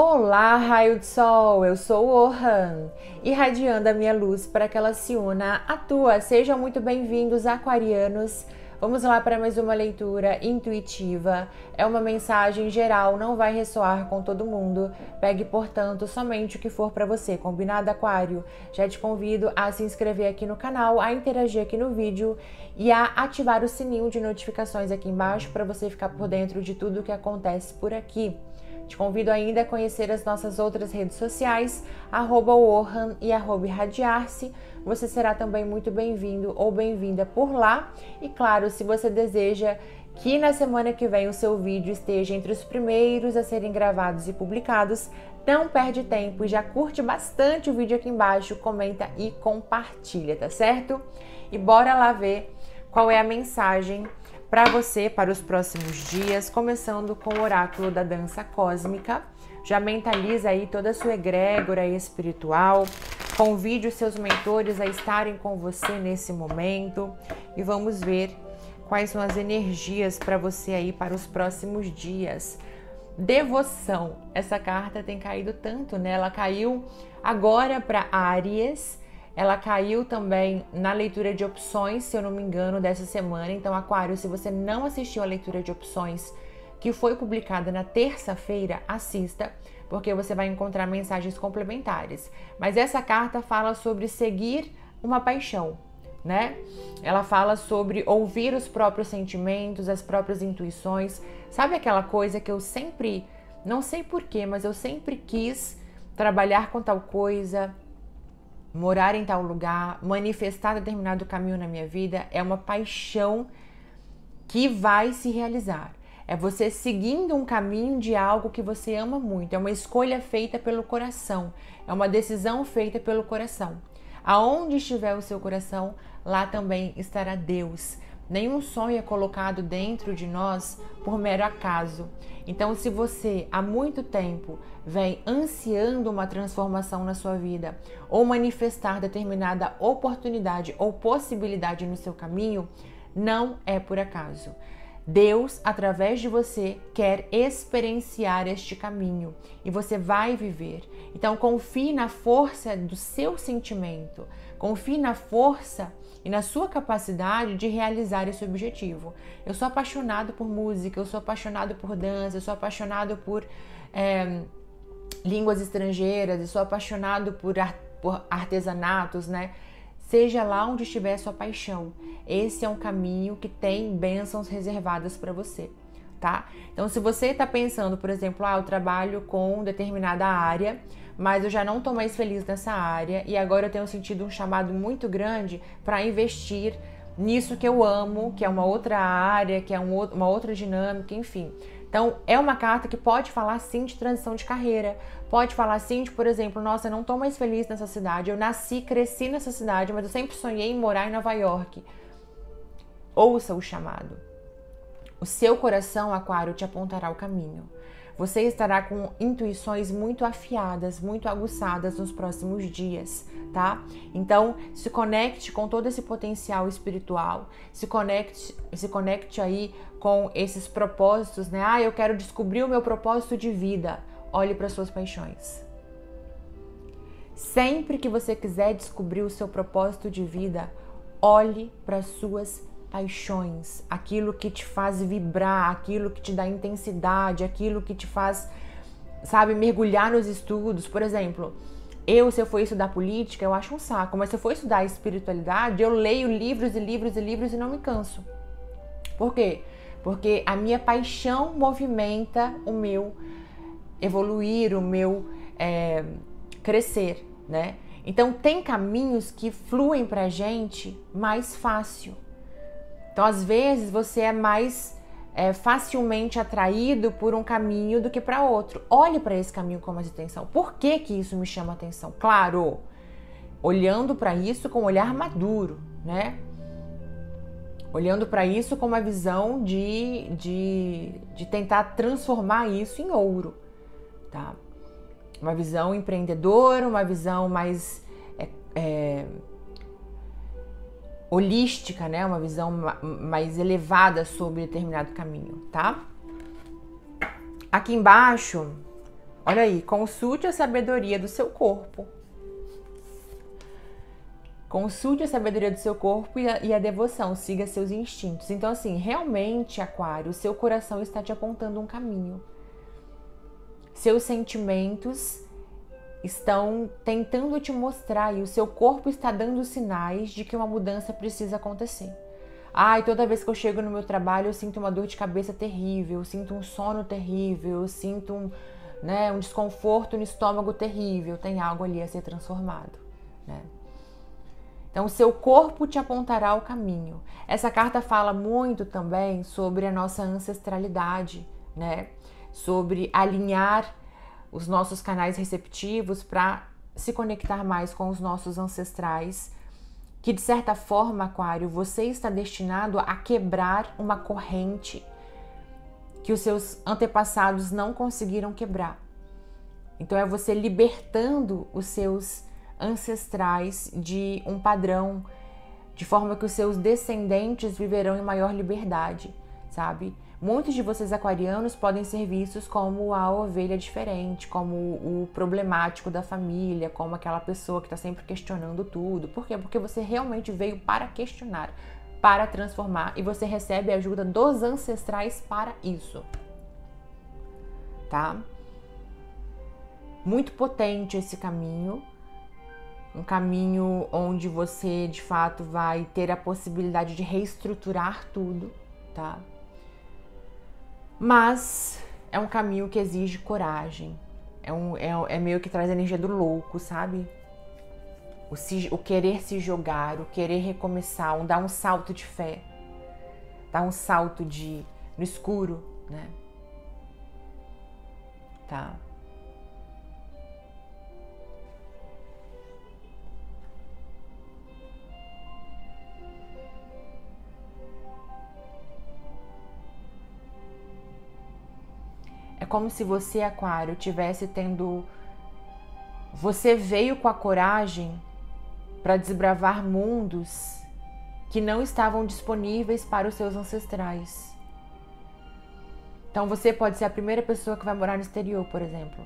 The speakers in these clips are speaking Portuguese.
Olá, raio de sol, eu sou o Wourhan, irradiando a minha luz para que ela se una à tua. Sejam muito bem-vindos, aquarianos. Vamos lá para mais uma leitura intuitiva. É uma mensagem geral, não vai ressoar com todo mundo. Pegue, portanto, somente o que for para você, combinado, aquário? Já te convido a se inscrever aqui no canal, a interagir aqui no vídeo e a ativar o sininho de notificações aqui embaixo para você ficar por dentro de tudo o que acontece por aqui. Te convido ainda a conhecer as nossas outras redes sociais, @Wourhan e @Irradiar-se. Você será também muito bem-vindo ou bem-vinda por lá. E claro, se você deseja que na semana que vem o seu vídeo esteja entre os primeiros a serem gravados e publicados, não perde tempo e já curte bastante o vídeo aqui embaixo, comenta e compartilha, tá certo? E bora lá ver qual é a mensagem para você, para os próximos dias, começando com o Oráculo da Dança Cósmica. Já mentaliza aí toda a sua egrégora espiritual, convide os seus mentores a estarem com você nesse momento e vamos ver quais são as energias para você aí para os próximos dias. Devoção, essa carta tem caído tanto, né? Ela caiu agora para Áries. Ela caiu também na leitura de opções, se eu não me engano, dessa semana. Então, aquário, se você não assistiu a leitura de opções, que foi publicada na terça-feira, assista, porque você vai encontrar mensagens complementares. Mas essa carta fala sobre seguir uma paixão, né? Ela fala sobre ouvir os próprios sentimentos, as próprias intuições. Sabe aquela coisa que eu sempre, não sei porquê, mas eu sempre quis trabalhar com tal coisa, morar em tal lugar, manifestar determinado caminho na minha vida? É uma paixão que vai se realizar. É você seguindo um caminho de algo que você ama muito. É uma escolha feita pelo coração. É uma decisão feita pelo coração. Aonde estiver o seu coração, lá também estará Deus. Nenhum sonho é colocado dentro de nós por mero acaso. Então, se você há muito tempo vem ansiando uma transformação na sua vida ou manifestar determinada oportunidade ou possibilidade no seu caminho, não é por acaso. Deus, através de você, quer experienciar este caminho e você vai viver. Então, confie na força do seu sentimento, confie na força e na sua capacidade de realizar esse objetivo. Eu sou apaixonado por música, eu sou apaixonado por dança, eu sou apaixonado por línguas estrangeiras, eu sou apaixonado por artesanatos, né? Seja lá onde estiver a sua paixão, esse é um caminho que tem bênçãos reservadas para você, tá? Então, se você está pensando, por exemplo, eu trabalho com determinada área, mas eu já não estou mais feliz nessa área e agora eu tenho sentido um chamado muito grande para investir nisso que eu amo, que é uma outra área, que é uma outra dinâmica, enfim. Então, é uma carta que pode falar sim de transição de carreira, pode falar sim de, por exemplo, nossa, eu não tô mais feliz nessa cidade, eu nasci, cresci nessa cidade, mas eu sempre sonhei em morar em Nova York. Ouça o chamado. O seu coração, aquário, te apontará o caminho. Você estará com intuições muito afiadas, muito aguçadas nos próximos dias, tá? Então, se conecte com todo esse potencial espiritual, se conecte aí com esses propósitos, né? Eu quero descobrir o meu propósito de vida. Olhe para suas paixões. Sempre que você quiser descobrir o seu propósito de vida, olhe para suas paixões. Paixões, aquilo que te faz vibrar, aquilo que te dá intensidade, aquilo que te faz, sabe, mergulhar nos estudos. Por exemplo, se eu for estudar política, eu acho um saco, mas se eu for estudar espiritualidade, eu leio livros e livros e livros e não me canso. Por quê? Porque a minha paixão movimenta o meu evoluir, o meu crescer, né? Então, tem caminhos que fluem pra gente mais fácil. Então, às vezes, você é mais facilmente atraído por um caminho do que para outro. Olhe para esse caminho com mais atenção. Por que que isso me chama atenção? Claro, olhando para isso com um olhar maduro, né? Olhando para isso com uma visão de tentar transformar isso em ouro, tá? Uma visão empreendedora, uma visão mais holística, né? Uma visão mais elevada sobre determinado caminho, tá? Aqui embaixo, Olha aí, consulte a sabedoria do seu corpo. Consulte a sabedoria do seu corpo e a devoção, siga seus instintos. Então assim, realmente, Aquário, o seu coração está te apontando um caminho. Seus sentimentos estão tentando te mostrar e o seu corpo está dando sinais de que uma mudança precisa acontecer. Ai, toda vez que eu chego no meu trabalho eu sinto uma dor de cabeça terrível, eu sinto um sono terrível, eu sinto um desconforto no estômago terrível, tem algo ali a ser transformado, né? Então, o seu corpo te apontará o caminho. Essa carta fala muito também sobre a nossa ancestralidade, né? Sobre alinhar os nossos canais receptivos para se conectar mais com os nossos ancestrais, que de certa forma, Aquário, você está destinado a quebrar uma corrente que os seus antepassados não conseguiram quebrar. Então é você libertando os seus ancestrais de um padrão, de forma que os seus descendentes viverão em maior liberdade, sabe? Muitos de vocês aquarianos podem ser vistos como a ovelha diferente, como o problemático da família, como aquela pessoa que está sempre questionando tudo. Por quê? Porque você realmente veio para questionar, para transformar, e você recebe a ajuda dos ancestrais para isso, tá? Muito potente esse caminho. Um caminho onde você, de fato, vai ter a possibilidade de reestruturar tudo, tá? Mas é um caminho que exige coragem. É meio que traz a energia do louco, sabe? O querer se jogar, o querer recomeçar, dar um salto de fé. Dar um salto no escuro, né? Tá? Como se você, Aquário, tivesse tendo... Você veio com a coragem para desbravar mundos que não estavam disponíveis para os seus ancestrais. Então você pode ser a primeira pessoa que vai morar no exterior, por exemplo.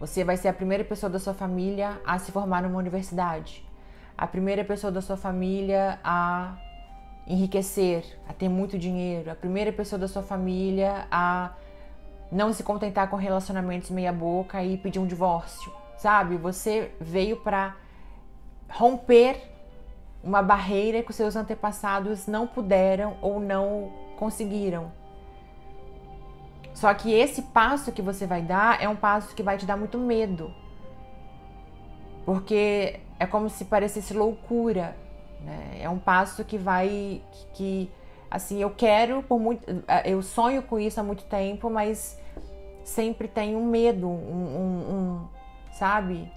Você vai ser a primeira pessoa da sua família a se formar numa universidade. A primeira pessoa da sua família a enriquecer, a ter muito dinheiro. A primeira pessoa da sua família a... não se contentar com relacionamentos meia boca e pedir um divórcio, sabe? Você veio para romper uma barreira que os seus antepassados não puderam ou não conseguiram. Só que esse passo que você vai dar é um passo que vai te dar muito medo. Porque é como se parecesse loucura, né? É um passo que vai... Assim, eu quero, eu sonho com isso há muito tempo, mas sempre tenho um medo, sabe?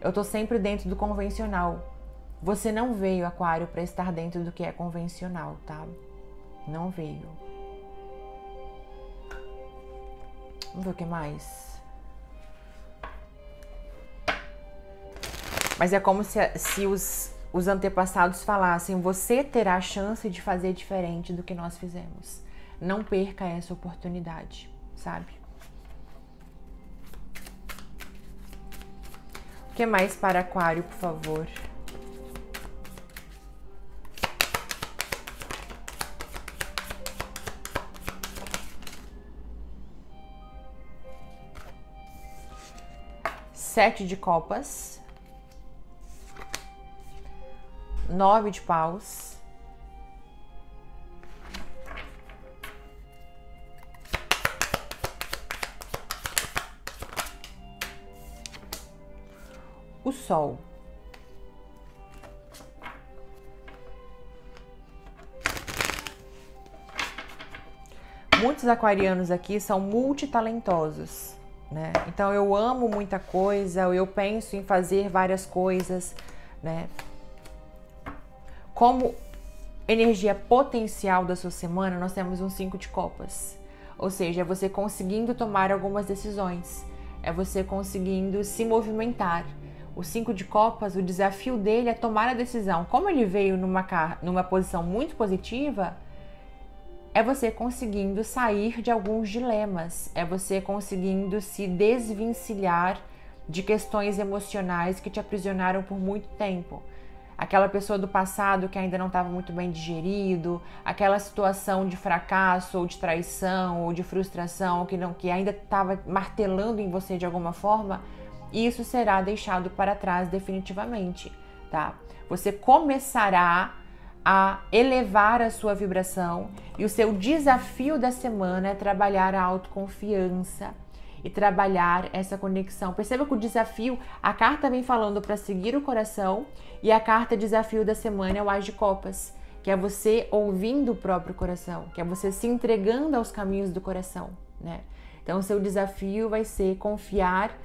Eu tô sempre dentro do convencional. Você não veio, Aquário, para estar dentro do que é convencional, tá? Não veio. Vamos ver o que mais. Mas é como se os antepassados falassem, você terá a chance de fazer diferente do que nós fizemos. Não perca essa oportunidade, sabe? O que mais para Aquário, por favor? Sete de copas. 9 de paus. O sol. Muitos aquarianos aqui são multitalentosos, né? Então eu amo muita coisa, eu penso em fazer várias coisas, né? Como energia potencial da sua semana, nós temos um 5 de copas. Ou seja, é você conseguindo tomar algumas decisões. É você conseguindo se movimentar. O 5 de copas, o desafio dele é tomar a decisão. Como ele veio numa posição muito positiva, é você conseguindo sair de alguns dilemas, é você conseguindo se desvencilhar de questões emocionais que te aprisionaram por muito tempo. Aquela pessoa do passado que ainda não estava muito bem digerido, aquela situação de fracasso ou de traição ou de frustração que ainda estava martelando em você de alguma forma, isso será deixado para trás definitivamente, tá? Você começará a elevar a sua vibração e o seu desafio da semana é trabalhar a autoconfiança e trabalhar essa conexão. Perceba que o desafio, a carta vem falando para seguir o coração e a carta desafio da semana é o Ás de Copas, que é você ouvindo o próprio coração, que é você se entregando aos caminhos do coração, né? Então o seu desafio vai ser confiar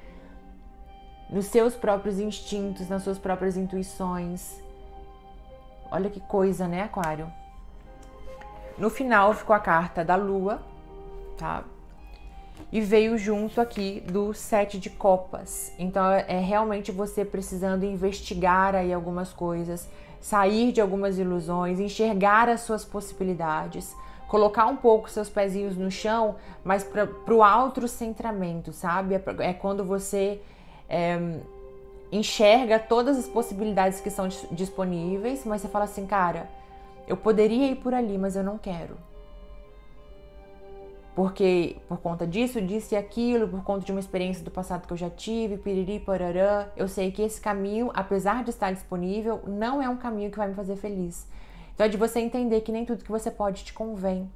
nos seus próprios instintos, nas suas próprias intuições. Olha que coisa, né, Aquário? No final ficou a carta da Lua, tá? E veio junto aqui do 7 de copas. Então é realmente você precisando investigar aí algumas coisas, sair de algumas ilusões, enxergar as suas possibilidades, colocar um pouco seus pezinhos no chão, mas para o autocentramento, sabe? É quando você enxerga todas as possibilidades que são disponíveis, mas você fala assim, cara, eu poderia ir por ali, mas eu não quero. Porque por conta disso, disse aquilo, por conta de uma experiência do passado que eu já tive, piriri, parará, eu sei que esse caminho, apesar de estar disponível, não é um caminho que vai me fazer feliz. Então é de você entender que nem tudo que você pode te convém.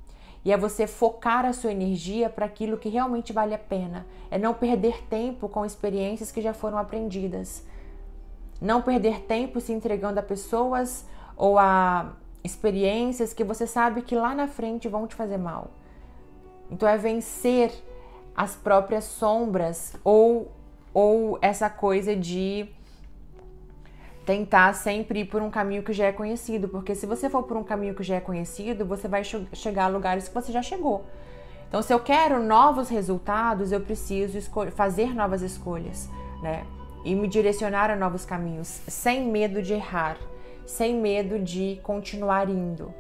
E é você focar a sua energia para aquilo que realmente vale a pena. É não perder tempo com experiências que já foram aprendidas. Não perder tempo se entregando a pessoas ou a experiências que você sabe que lá na frente vão te fazer mal. Então é vencer as próprias sombras ou essa coisa de tentar sempre ir por um caminho que já é conhecido. Porque se você for por um caminho que já é conhecido, você vai chegar a lugares que você já chegou. Então se eu quero novos resultados, eu preciso fazer novas escolhas, né? E me direcionar a novos caminhos, sem medo de errar, sem medo de continuar indo.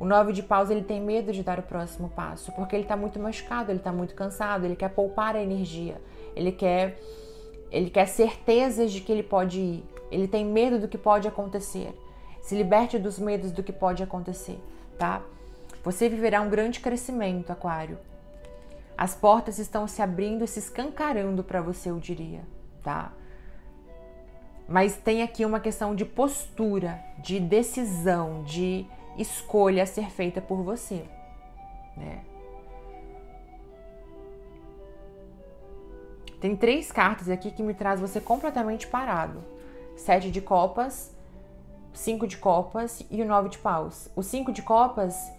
O 9 de paus, ele tem medo de dar o próximo passo, porque ele está muito machucado, ele está muito cansado, ele quer poupar a energia, ele quer certezas de que ele pode ir, ele tem medo do que pode acontecer. Se liberte dos medos do que pode acontecer, tá? Você viverá um grande crescimento, Aquário. As portas estão se abrindo e se escancarando para você, eu diria, tá? Mas tem aqui uma questão de postura, de decisão, de escolha a ser feita por você, né? Tem 3 cartas aqui que me traz você completamente parado: 7 de copas, 5 de copas e o 9 de paus. O 5 de copas,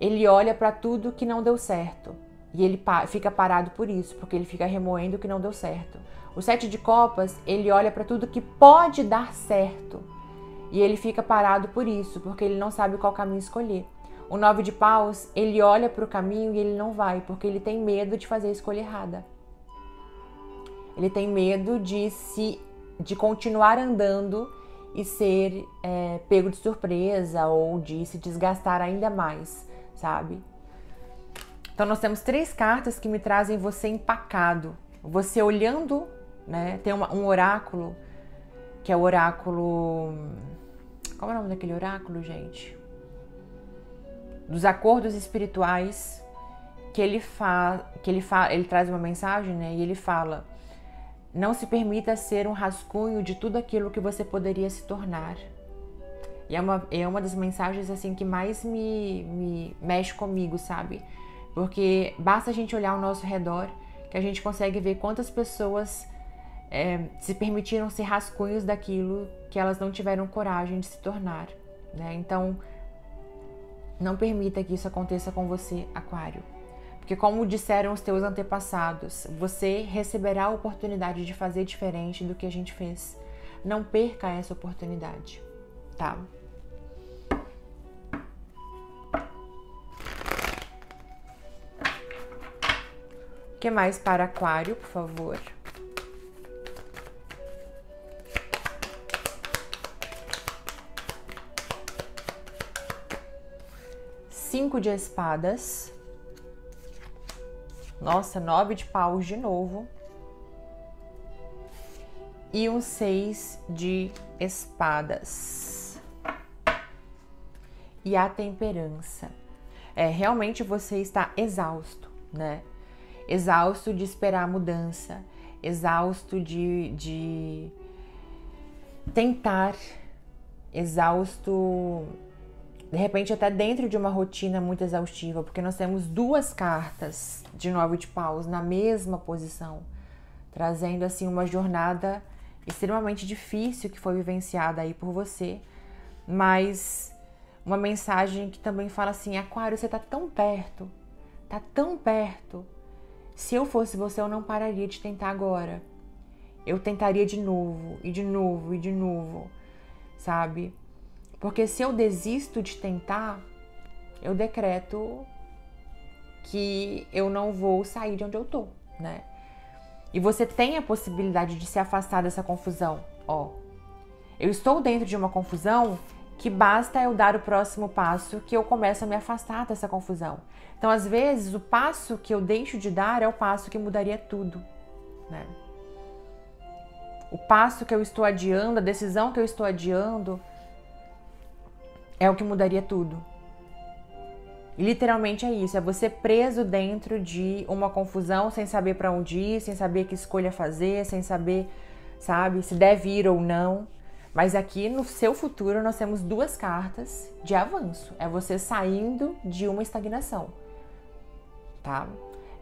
ele olha para tudo que não deu certo e ele fica parado por isso, porque ele fica remoendo o que não deu certo. O 7 de copas, ele olha para tudo que pode dar certo e ele fica parado por isso, porque ele não sabe qual caminho escolher. O 9 de paus, ele olha para o caminho e ele não vai, porque ele tem medo de fazer a escolha errada. Ele tem medo de continuar andando e ser pego de surpresa ou de se desgastar ainda mais, sabe? Então nós temos 3 cartas que me trazem você empacado. Você olhando, né? Tem um oráculo, que é o oráculo... Qual é o nome daquele oráculo, gente? Dos acordos espirituais, que ele traz uma mensagem, né? E ele fala: não se permita ser um rascunho de tudo aquilo que você poderia se tornar. E é uma das mensagens assim que mais me mexe comigo, sabe? Porque basta a gente olhar ao nosso redor que a gente consegue ver quantas pessoas se permitiram ser rascunhos daquilo que elas não tiveram coragem de se tornar, né? Então, não permita que isso aconteça com você, Aquário. Porque como disseram os teus antepassados, você receberá a oportunidade de fazer diferente do que a gente fez. Não perca essa oportunidade, tá? O que mais para Aquário, por favor? 5 de espadas. Nossa, 9 de paus de novo. E um 6 de espadas. E a temperança. É, realmente você está exausto, né? Exausto de esperar a mudança. Exausto de tentar. Exausto... De repente, até dentro de uma rotina muito exaustiva, porque nós temos duas cartas de 9 de paus na mesma posição, trazendo, assim, uma jornada extremamente difícil que foi vivenciada aí por você, mas uma mensagem que também fala assim, Aquário, você tá tão perto, se eu fosse você, eu não pararia de tentar agora, eu tentaria de novo, e de novo, e de novo, sabe? Porque se eu desisto de tentar, eu decreto que eu não vou sair de onde eu tô, né? E você tem a possibilidade de se afastar dessa confusão, ó. Eu estou dentro de uma confusão que basta eu dar o próximo passo que eu começo a me afastar dessa confusão. Então, às vezes, o passo que eu deixo de dar é o passo que mudaria tudo, né? O passo que eu estou adiando, a decisão que eu estou adiando... é o que mudaria tudo. E literalmente é isso, é você preso dentro de uma confusão, sem saber pra onde ir, sem saber que escolha fazer, sem saber, sabe, se deve ir ou não. Mas aqui no seu futuro nós temos duas cartas de avanço. É você saindo de uma estagnação, tá?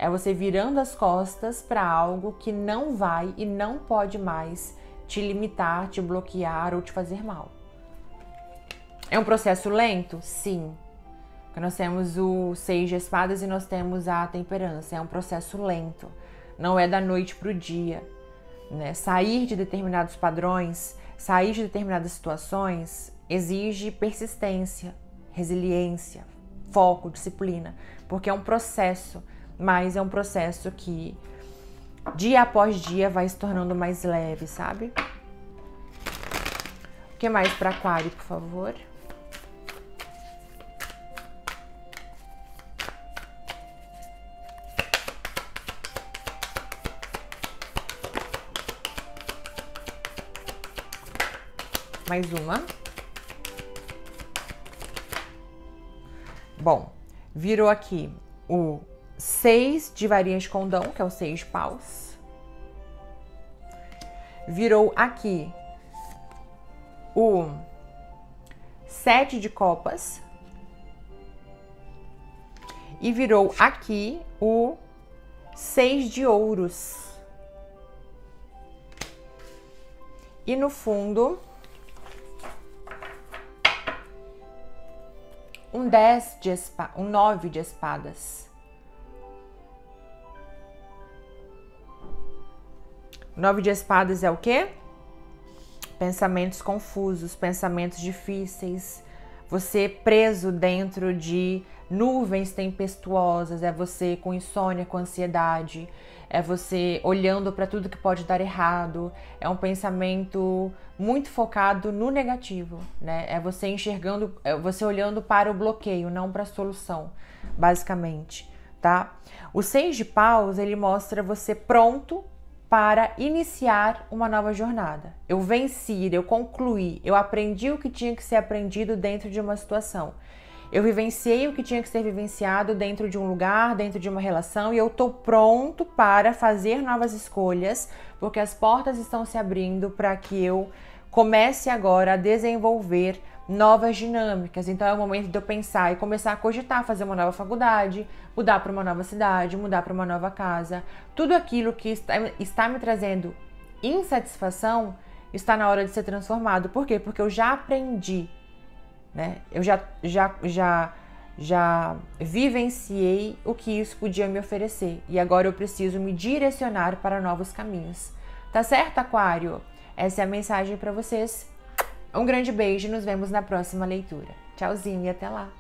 É você virando as costas pra algo que não vai e não pode mais te limitar, te bloquear ou te fazer mal. É um processo lento? Sim. Porque nós temos o 6 de espadas e nós temos a temperança. É um processo lento. Não é da noite pro dia, né? Sair de determinados padrões, sair de determinadas situações, exige persistência, resiliência, foco, disciplina. Porque é um processo, mas é um processo que dia após dia vai se tornando mais leve, sabe? O que mais para Aquário, por favor? Mais uma. Bom, virou aqui o 6 de varinhas de condão, que é o 6 de paus. Virou aqui o 7 de copas. E virou aqui o 6 de ouros. E no fundo... um 9 de espadas. 9 de espadas é o quê? Pensamentos confusos, pensamentos difíceis. Você preso dentro de nuvens tempestuosas. É você com insônia, com ansiedade. É você olhando para tudo que pode dar errado. É um pensamento muito focado no negativo, né? É você enxergando, é você olhando para o bloqueio, não para a solução, basicamente, tá? O 6 de paus, ele mostra você pronto para iniciar uma nova jornada. Eu venci, eu concluí, eu aprendi o que tinha que ser aprendido dentro de uma situação. Eu vivenciei o que tinha que ser vivenciado dentro de um lugar, dentro de uma relação, e eu tô pronto para fazer novas escolhas, porque as portas estão se abrindo para que eu comece agora a desenvolver novas dinâmicas. Então é o momento de eu pensar e começar a cogitar, fazer uma nova faculdade, mudar para uma nova cidade, mudar para uma nova casa. Tudo aquilo que está me trazendo insatisfação está na hora de ser transformado. Por quê? Porque eu já aprendi, né? Eu já vivenciei o que isso podia me oferecer e agora eu preciso me direcionar para novos caminhos. Tá certo, Aquário? Essa é a mensagem para vocês. Um grande beijo e nos vemos na próxima leitura. Tchauzinho e até lá!